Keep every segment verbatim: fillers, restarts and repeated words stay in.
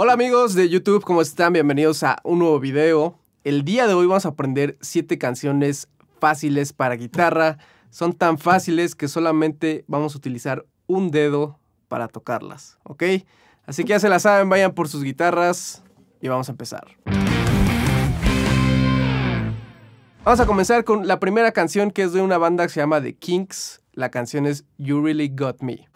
Hola amigos de YouTube, ¿cómo están? Bienvenidos a un nuevo video. El día de hoy vamos a aprender siete canciones fáciles para guitarra. Son tan fáciles que solamente vamos a utilizar un dedo para tocarlas, ¿ok? Así que ya se las saben, vayan por sus guitarras y vamos a empezar. Vamos a comenzar con la primera canción, que es de una banda que se llama The Kinks. La canción es You Really Got Me.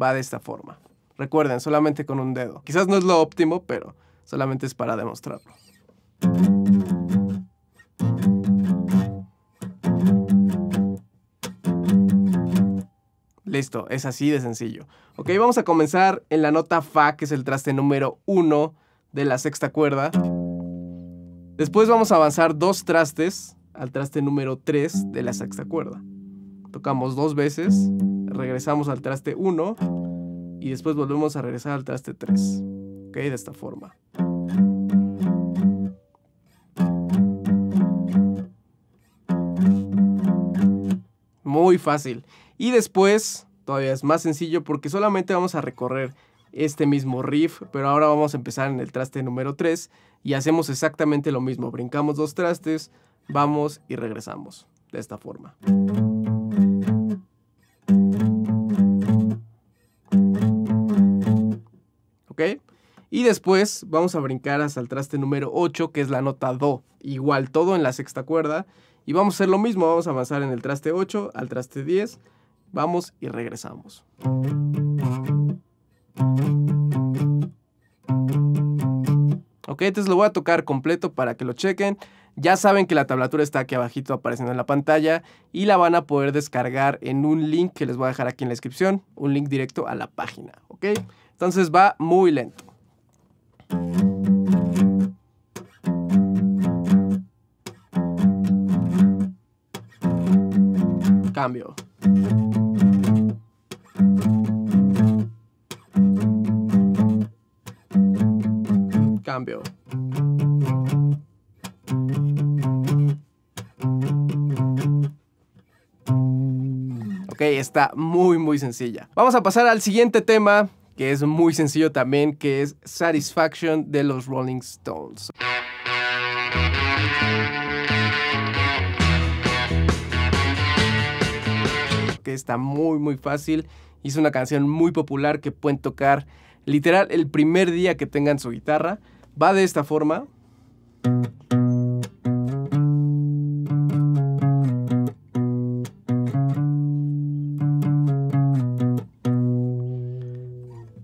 Va de esta forma. Recuerden, solamente con un dedo. Quizás no es lo óptimo, pero solamente es para demostrarlo. Listo, es así de sencillo. Ok, vamos a comenzar en la nota Fa, que es el traste número uno de la sexta cuerda. Después vamos a avanzar dos trastes al traste número tres de la sexta cuerda. Tocamos dos veces, regresamos al traste uno y después volvemos a regresar al traste tres. Ok, de esta forma. Muy fácil. Y después todavía es más sencillo porque solamente vamos a recorrer este mismo riff, pero ahora vamos a empezar en el traste número tres y hacemos exactamente lo mismo. Brincamos dos trastes, vamos y regresamos de esta forma. Y después vamos a brincar hasta el traste número ocho, que es la nota Do. Igual todo en la sexta cuerda. Y vamos a hacer lo mismo, vamos a avanzar en el traste ocho, al traste diez. Vamos y regresamos. Ok, entonces lo voy a tocar completo para que lo chequen. Ya saben que la tablatura está aquí abajito apareciendo en la pantalla. Y la van a poder descargar en un link que les voy a dejar aquí en la descripción. Un link directo a la página, ok. Entonces va muy lento. Cambio. Cambio. Ok, está muy muy sencilla. Vamos a pasar al siguiente tema, que es muy sencillo también, que es Satisfaction de los Rolling Stones. Que está muy muy fácil y es una canción muy popular que pueden tocar literal el primer día que tengan su guitarra. Va de esta forma.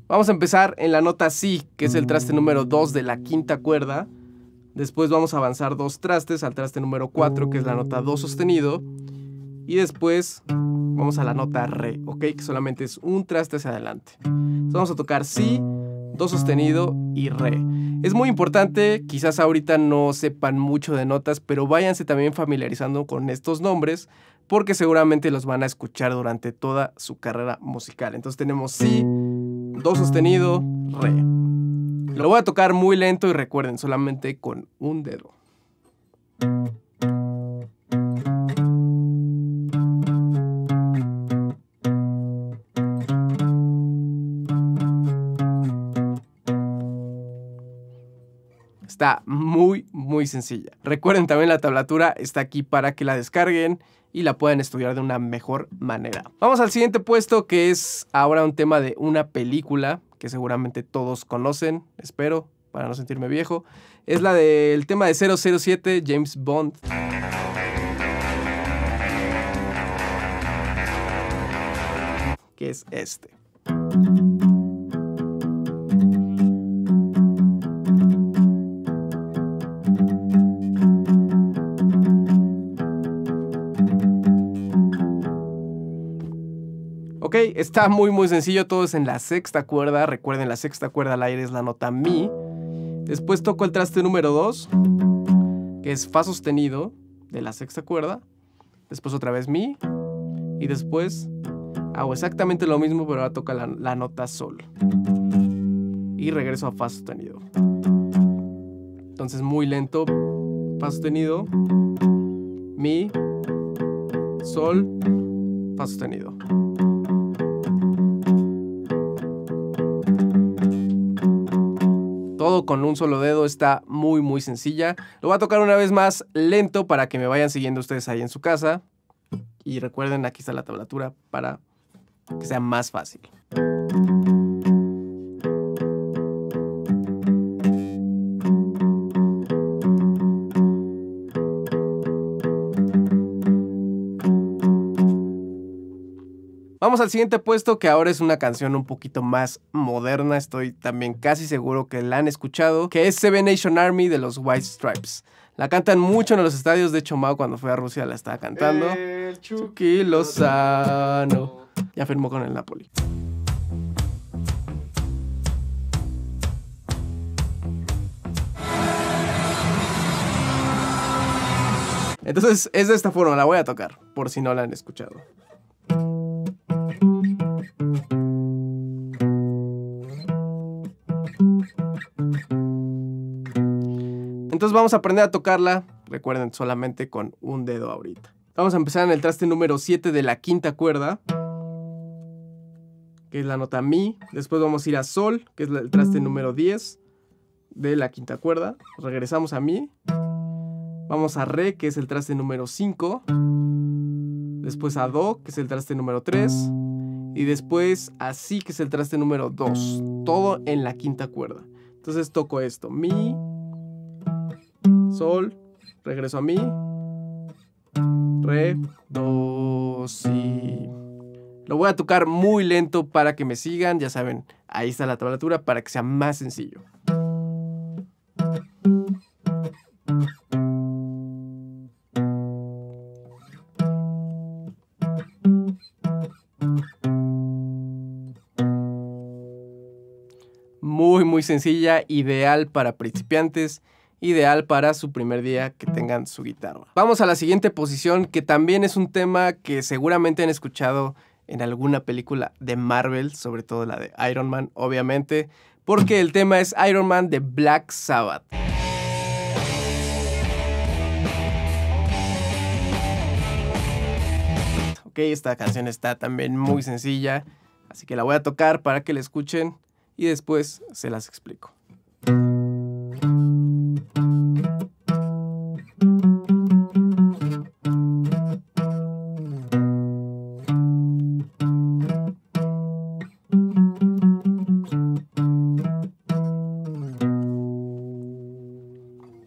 Vamos a empezar en la nota Si, que es el traste número dos de la quinta cuerda. Después vamos a avanzar dos trastes al traste número cuatro, que es la nota Do sostenido. Y después vamos a la nota Re, ¿ok? Que solamente es un traste hacia adelante. Entonces vamos a tocar Si, Do sostenido y Re. Es muy importante, quizás ahorita no sepan mucho de notas, pero váyanse también familiarizando con estos nombres, porque seguramente los van a escuchar durante toda su carrera musical. Entonces tenemos Si, Do sostenido, Re. Lo voy a tocar muy lento y recuerden, solamente con un dedo. Está muy muy sencilla. Recuerden también, la tablatura está aquí para que la descarguen y la puedan estudiar de una mejor manera. Vamos al siguiente puesto, que es ahora un tema de una película que seguramente todos conocen, espero, para no sentirme viejo. Es la del tema de cero cero siete, James Bond. Que es este. Ok, está muy muy sencillo, todo es en la sexta cuerda. Recuerden, la sexta cuerda al aire es la nota Mi. Después toco el traste número dos, que es Fa sostenido de la sexta cuerda. Después otra vez Mi. Y después hago exactamente lo mismo, pero ahora toca la, la nota Sol. Y regreso a Fa sostenido. Entonces muy lento. Fa sostenido. Mi. Sol. Fa sostenido. todo con un solo dedo, está muy muy sencilla. Lo voy a tocar una vez más lento para que me vayan siguiendo ustedes ahí en su casa. Y recuerden, aquí está la tablatura para que sea más fácil. Vamos al siguiente puesto, que ahora es una canción un poquito más moderna. Estoy también casi seguro que la han escuchado, que es Seven Nation Army de los White Stripes. La cantan mucho en los estadios. De hecho, Mao cuando fue a Rusia la estaba cantando. El Chucky Lozano ya firmó con el Napoli. Entonces es de esta forma, la voy a tocar, por si no la han escuchado. Entonces vamos a aprender a tocarla, recuerden, solamente con un dedo ahorita. Vamos a empezar en el traste número siete de la quinta cuerda, que es la nota mi. Después vamos a ir a sol, que es el traste número diez de la quinta cuerda. Regresamos a mi. Vamos a re, que es el traste número cinco. Después a do, que es el traste número tres. Y después a si, que es el traste número dos. Todo en la quinta cuerda. Entonces toco esto, mi, sol, regreso a mi, re, do, si. Lo voy a tocar muy lento para que me sigan, ya saben, ahí está la tablatura para que sea más sencillo. Muy, muy sencilla, ideal para principiantes. Ideal para su primer día que tengan su guitarra. Vamos a la siguiente posición, que también es un tema que seguramente han escuchado en alguna película de Marvel, sobre todo la de Iron Man, obviamente, porque el tema es Iron Man de Black Sabbath. Ok, esta canción está también muy sencilla, así que la voy a tocar para que la escuchen y después se las explico.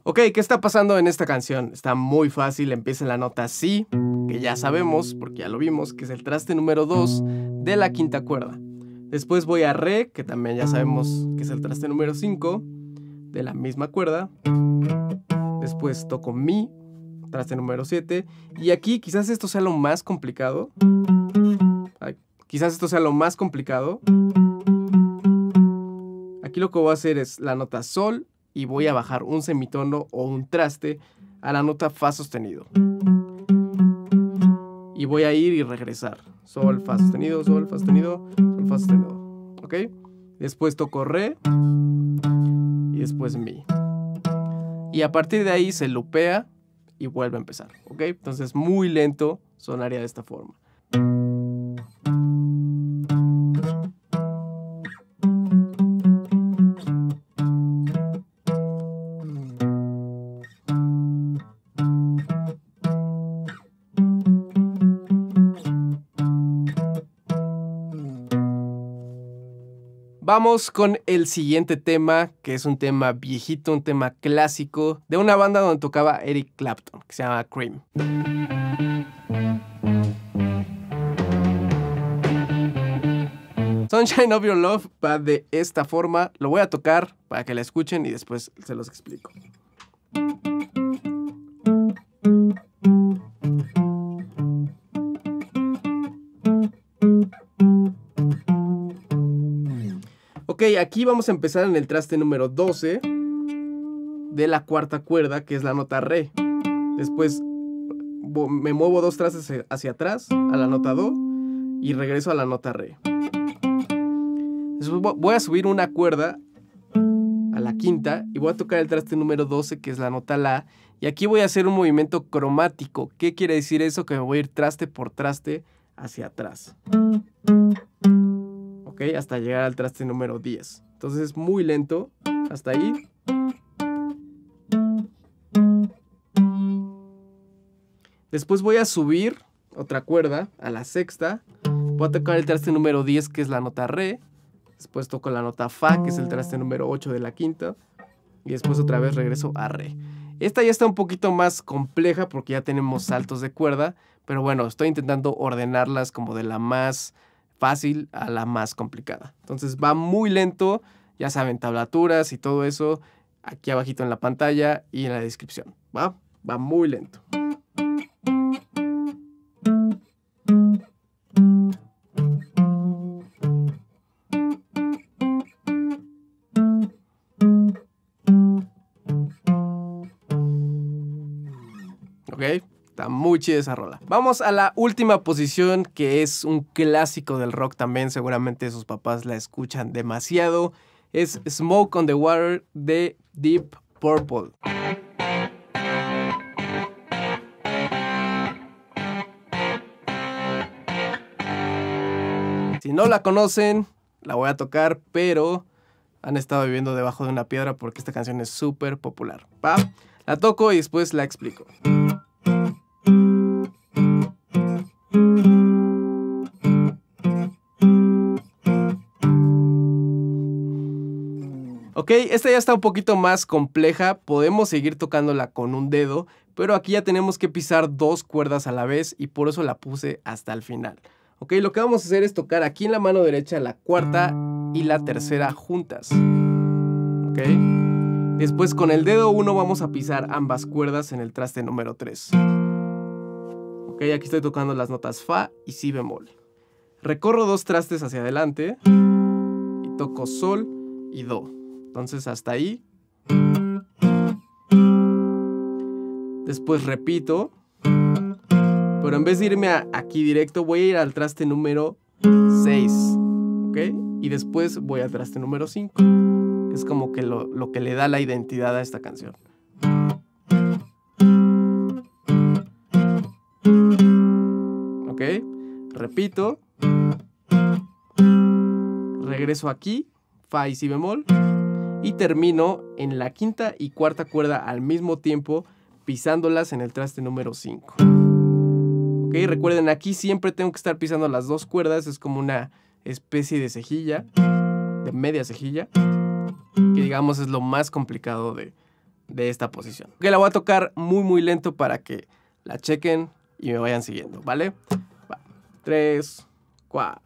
Ok, ¿qué está pasando en esta canción? Está muy fácil, empieza en la nota si, que ya sabemos, porque ya lo vimos, que es el traste número dos de la quinta cuerda. Después voy a re, que también ya sabemos que es el traste número cinco de la misma cuerda. Después toco mi, traste número siete. Y aquí quizás esto sea lo más complicado. Ay, quizás esto sea lo más complicado. Aquí lo que voy a hacer es la nota sol, y voy a bajar un semitono o un traste a la nota fa sostenido. Y voy a ir y regresar. Sol, fa sostenido, sol, fa sostenido, sol, fa sostenido. ¿Ok? Después toco re y después mi. Y a partir de ahí se loopea y vuelve a empezar. ¿Ok? Entonces muy lento sonaría de esta forma. Vamos con el siguiente tema, que es un tema viejito, un tema clásico, de una banda donde tocaba Eric Clapton, que se llama Cream. Sunshine of Your Love va de esta forma. Lo voy a tocar para que la escuchen y después se los explico. Ok, aquí vamos a empezar en el traste número doce de la cuarta cuerda, que es la nota re. Después me muevo dos trastes hacia atrás a la nota do y regreso a la nota re. Después voy a subir una cuerda a la quinta y voy a tocar el traste número doce, que es la nota la. Y aquí voy a hacer un movimiento cromático. ¿Qué quiere decir eso? Que me voy a ir traste por traste hacia atrás. Hasta llegar al traste número diez. Entonces es muy lento. hasta ahí. Después voy a subir otra cuerda a la sexta. Voy a tocar el traste número diez, que es la nota re. Después toco la nota fa, que es el traste número ocho de la quinta. Y después otra vez regreso a re. Esta ya está un poquito más compleja porque ya tenemos saltos de cuerda. Pero bueno, estoy intentando ordenarlas como de la más fácil a la más complicada. Entonces va muy lento. Ya saben, tablaturas y todo eso aquí abajito en la pantalla y en la descripción. Va, va muy lento. Muy chida esa rola. Vamos a la última posición, que es un clásico del rock también. Seguramente sus papás la escuchan demasiado. Es Smoke on the Water de Deep Purple. Si no la conocen, la voy a tocar, pero han estado viviendo debajo de una piedra porque esta canción es súper popular. ¿Va? La toco y después la explico. Ok, esta ya está un poquito más compleja, podemos seguir tocándola con un dedo, pero aquí ya tenemos que pisar dos cuerdas a la vez y por eso la puse hasta el final. Ok, lo que vamos a hacer es tocar aquí en la mano derecha la cuarta y la tercera juntas. Ok, después con el dedo uno vamos a pisar ambas cuerdas en el traste número tres. Ok, aquí estoy tocando las notas fa y si bemol. Recorro dos trastes hacia adelante y toco sol y do. Entonces hasta ahí. Después repito. Pero en vez de irme a aquí directo, voy a ir al traste número seis. ¿Ok? Y después voy al traste número cinco. Es como que lo, lo que le da la identidad a esta canción. ¿Ok? Repito. Regreso aquí. Fa y si bemol. Y termino en la quinta y cuarta cuerda al mismo tiempo, pisándolas en el traste número cinco. Ok, recuerden, aquí siempre tengo que estar pisando las dos cuerdas, es como una especie de cejilla, de media cejilla, que digamos es lo más complicado de, de esta posición. Ok, la voy a tocar muy muy lento para que la chequen y me vayan siguiendo, ¿vale? Va. Tres, cuatro.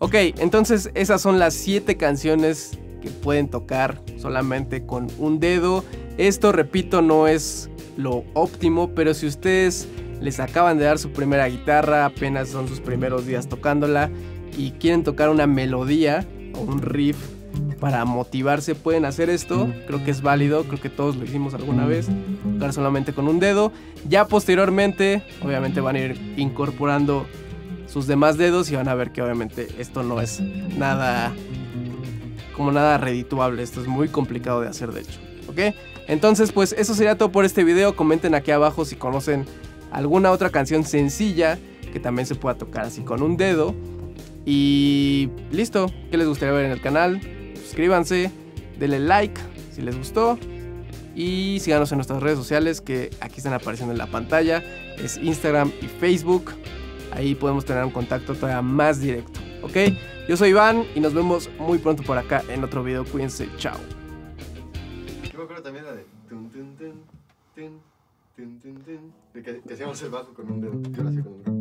Ok, entonces esas son las siete canciones que pueden tocar solamente con un dedo. Esto, repito, no es lo óptimo, pero si ustedes les acaban de dar su primera guitarra, apenas son sus primeros días tocándola y quieren tocar una melodía o un riff para motivarse, pueden hacer esto. Creo que es válido, creo que todos lo hicimos alguna vez, tocar solamente con un dedo. Ya posteriormente, obviamente van a ir incorporando sus demás dedos y van a ver que obviamente esto no es nada como nada redituable, esto es muy complicado de hacer de hecho, ¿ok? Entonces pues eso sería todo por este video, comenten aquí abajo si conocen alguna otra canción sencilla que también se pueda tocar así con un dedo y listo, ¿qué les gustaría ver en el canal? Suscríbanse, denle like si les gustó y síganos en nuestras redes sociales que aquí están apareciendo en la pantalla, es Instagram y Facebook. Ahí podemos tener un contacto todavía más directo, ¿ok? Yo soy Iván y nos vemos muy pronto por acá en otro video. Cuídense, chao. Yo me acuerdo también la de... Tun, tun, tun, tun, tun, tun, tun, de que, que hacíamos el bajo con un dedo. Yo lo hacía con un dedo.